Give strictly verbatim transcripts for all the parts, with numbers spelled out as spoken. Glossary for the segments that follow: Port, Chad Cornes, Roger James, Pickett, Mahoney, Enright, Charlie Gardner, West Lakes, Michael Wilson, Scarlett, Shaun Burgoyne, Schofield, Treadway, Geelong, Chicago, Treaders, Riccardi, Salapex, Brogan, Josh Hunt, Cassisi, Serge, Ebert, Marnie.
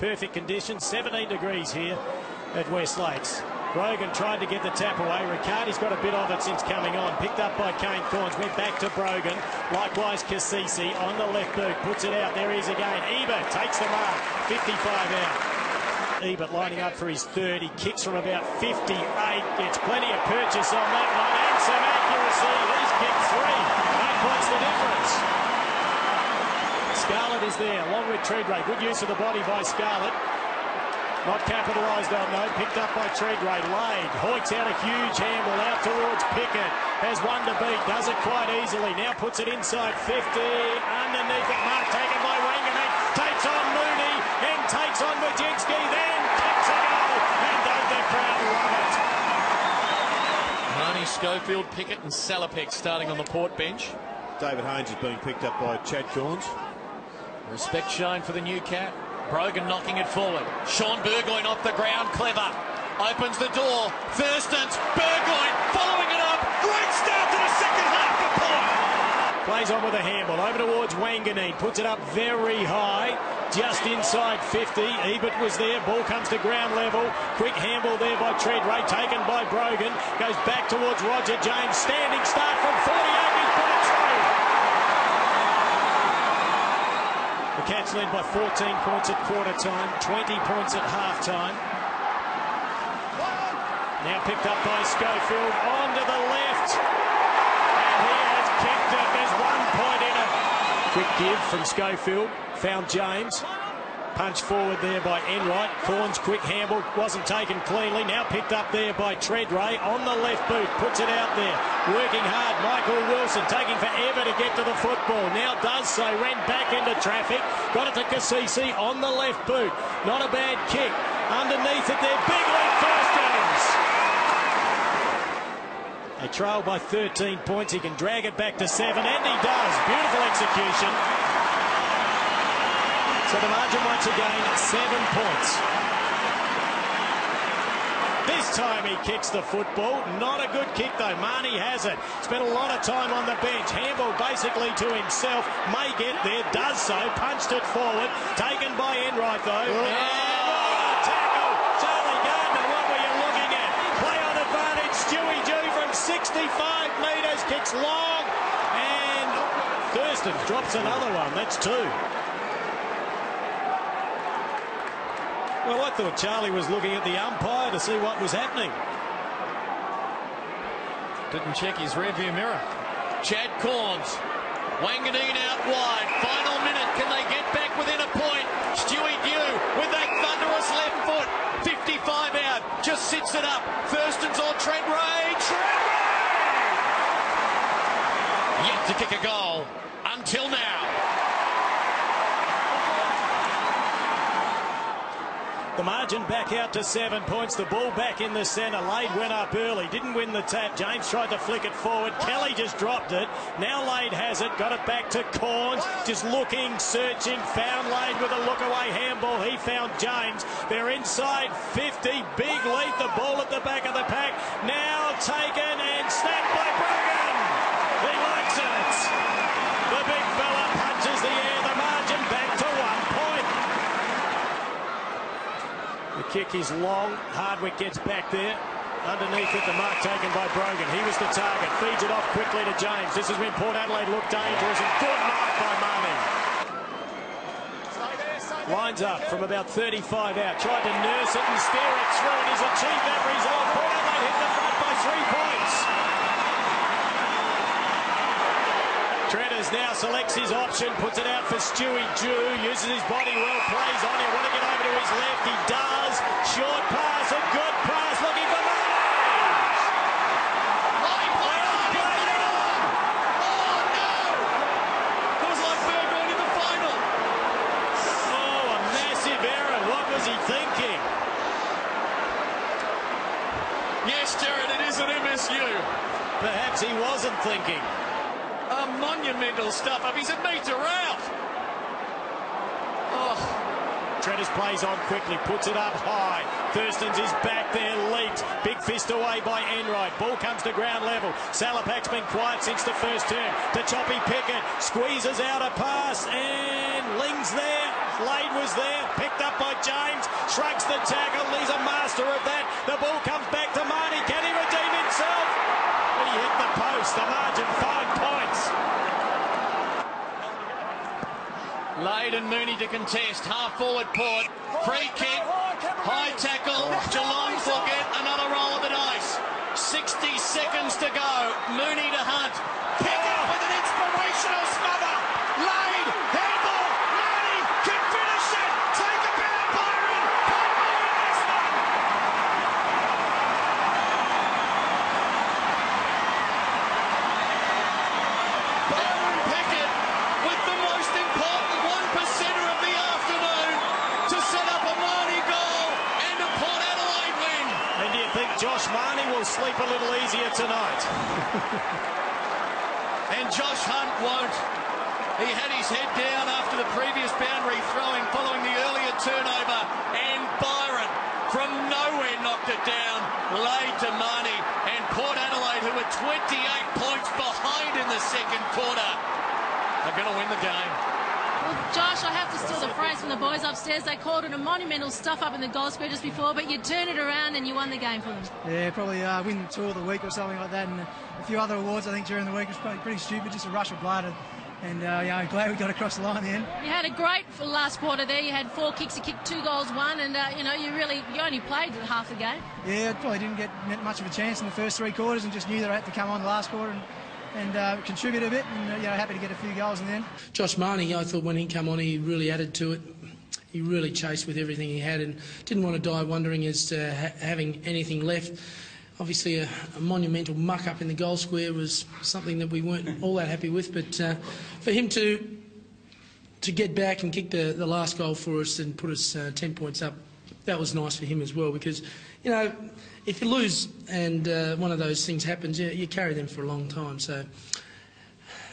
perfect conditions, seventeen degrees here at West Lakes. Brogan tried to get the tap away. Riccardi's got a bit of it since coming on. Picked up by Kane Corns. Went back to Brogan. Likewise, Cassisi on the left boot. Puts it out. There he is again. Ebert takes the mark. fifty-five out. Ebert lining up for his third. He kicks from about fifty-eight. Gets plenty of purchase on that one. And some accuracy. He's kicked three. That points the difference. Scarlett is there, along with Treadway. Good use of the body by Scarlett. Not capitalised on, though. Picked up by Treadway. Lade hoiks out a huge handle out towards Pickett. Has one to beat. Does it quite easily. Now puts it inside fifty. Underneath it. Mark taken by Wanganeen. Takes on Mooney. Then takes on Wojcicki. Then kicks a goal. And don't the crowd love it. Marnie, Schofield, Pickett and Salapex starting on the Port bench. David Haynes is being picked up by Chad Cornes. Respect shown for the new cat. Brogan knocking it forward. Shaun Burgoyne off the ground, clever. Opens the door. Thurston's Burgoyne following it up. Great start to the second half for Port. Plays on with a handball. Over towards Wanganeen. Puts it up very high. Just inside fifty. Ebert was there. Ball comes to ground level. Quick handball there by Treadway. Taken by Brogan. Goes back towards Roger James. Standing start from forty-eight. The Cats lead by fourteen points at quarter time, twenty points at half time. Now picked up by Schofield, on to the left. And he has kicked it, there's one point in it. Quick give from Schofield, found James. Punch forward there by Enright. Corns quick handball, wasn't taken cleanly. Now picked up there by Treadway on the left boot. Puts it out there. Working hard. Michael Wilson taking forever to get to the football. Now does so. Ran back into traffic. Got it to Cassisi on the left boot. Not a bad kick. Underneath it there. Big lead first games. They trail by thirteen points. He can drag it back to seven. And he does. Beautiful execution. So the margin once again, seven points. This time he kicks the football. Not a good kick though. Marnie has it. Spent a lot of time on the bench. Handball basically to himself. May get there. Does so. Punched it forward. Taken by Enright though. Oh. And what a tackle. Charlie Gardner, what were you looking at? Play on advantage. Stewie Dewey from sixty-five metres. Kicks long. And Thurston drops another one. That's two. Well, I thought Charlie was looking at the umpire to see what was happening. Didn't check his rearview mirror. Chad Cornes. Wanganeen out wide. Final minute. Can they get back within a point? Stewie Dewey with that thunderous left foot. fifty-five out. Just sits it up. Thurston's on Treadway. Treadway! Yet to kick a goal. Until now. The margin back out to seven points. The ball back in the centre. Lade went up early. Didn't win the tap. James tried to flick it forward. Kelly just dropped it. Now Lade has it. Got it back to Corns. Just looking, searching. Found Lade with a look-away handball. He found James. They're inside fifty. Big lead. The ball at the back of the pack. Now taken and snapped by Brogan. He likes it. The big fella punches the air. The margin back to one point. The kick is long. Hardwick gets back there. Underneath it, the mark taken by Brogan. He was the target. Feeds it off quickly to James. This is when Port Adelaide looked dangerous. And good mark by Mahoney. Lines up from about thirty-five out. Tried to nurse it and steer it through. And he's achieved that result. Port Adelaide hit the front by three points. Treaders now selects his option. Puts it out for Stewie Dewey. Uses his body well. Plays on him. Want to get over to his left. He does. Short pass, a good pass, looking for Marnie! Lane played on, he played it on! Oh, no! It was like Burgoyne in the final. Oh, a massive error. What was he thinking? Yes, Jared, it is an M S U. Perhaps he wasn't thinking. A monumental stuff-up. He's a metre out. Oh. Treaders plays on quickly, puts it up high. Thurston's is back there, leaped. Big fist away by Enright. Ball comes to ground level. Salapak's been quiet since the first turn. To choppy Pickett, squeezes out a pass and Ling's there. Lade was there, picked up by James, shrugs the tackle, he's a master of that. The ball comes back to Marnie, can he redeem himself? But he hit the post, the margin five points. Lade and Mooney to contest, half forward Port, free kick, high tackle, Geelong will get another roll of the dice. sixty seconds to go, Mooney to Hunt, Pickett with an inspirational smother, Lade, handball, Mahoney can finish it, take a bit of Byron, can we win this one? Byron Pickett with the most important one percenter of the afternoon to set up a Mahoney goal and a Port Adelaide win. And do you think Josh Mahoney will sleep a little easier tonight? And Josh Hunt won't. He had his head down after the previous boundary throwing following the earlier turnover, and Byron from nowhere knocked it down. Lade to Marnie, and Port Adelaide, who were twenty-eight points behind in the second quarter, are going to win the game. Well, Josh, I have to steal the phrase from the boys upstairs. They called it a monumental stuff up in the goal square just before, but you turn it around and you won the game for them. Yeah, probably uh, win two of the week or something like that, and a few other awards I think during the week. It was probably pretty stupid, just a rush of blood. And, uh, yeah, I'm glad we got across the line at the end. You had a great last quarter there. You had four kicks, you kicked two goals, one, and, uh, you know, you really, you only played half the game. Yeah, I probably didn't get much of a chance in the first three quarters and just knew that I had to come on the last quarter and, and uh, contribute a bit, and, uh, you know, happy to get a few goals in the end. Josh Mahoney, I thought when he came on, he really added to it. He really chased with everything he had and didn't want to die wondering as to ha having anything left. Obviously, a, a monumental muck-up in the goal square was something that we weren't all that happy with, but uh, for him to to get back and kick the, the last goal for us and put us uh, ten points up, that was nice for him as well, because, you know, if you lose and uh, one of those things happens, you, you carry them for a long time. So,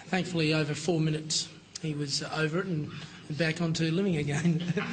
thankfully, over four minutes, he was over it and back onto living again.